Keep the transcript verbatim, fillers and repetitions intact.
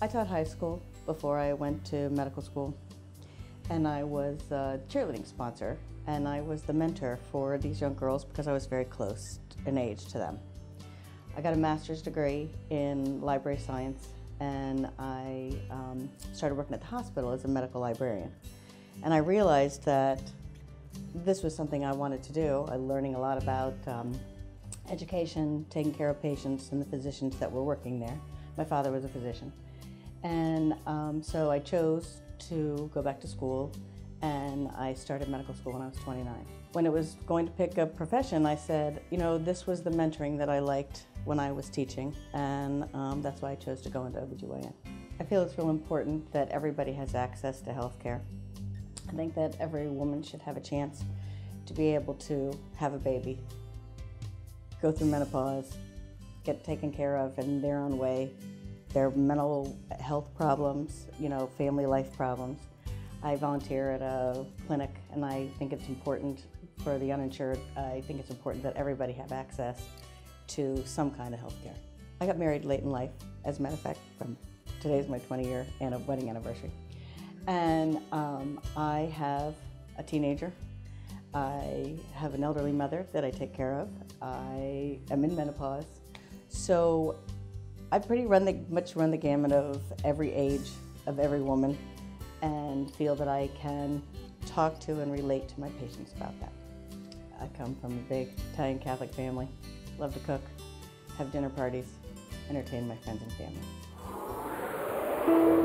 I taught high school before I went to medical school, and I was a cheerleading sponsor, and I was the mentor for these young girls because I was very close in age to them. I got a master's degree in library science, and I um, started working at the hospital as a medical librarian. And I realized that this was something I wanted to do. I'm learning a lot about um, education, taking care of patients, and the physicians that were working there. My father was a physician. And um, so I chose to go back to school, and I started medical school when I was twenty-nine. When it was going to pick a profession, I said, you know, this was the mentoring that I liked when I was teaching, and um, that's why I chose to go into O B G Y N. I feel it's real important that everybody has access to health care. I think that every woman should have a chance to be able to have a baby, go through menopause, get taken care of in their own way, their mental health problems, you know, family life problems. I volunteer at a clinic, and I think it's important for the uninsured. I think it's important that everybody have access to some kind of health care. I got married late in life. As a matter of fact, from today's my twenty year wedding anniversary. And um, I have a teenager. I have an elderly mother that I take care of. I am in menopause. So I pretty run the, much run the gamut of every age, of every woman, and feel that I can talk to and relate to my patients about that. I come from a big Italian Catholic family, love to cook, have dinner parties, entertain my friends and family.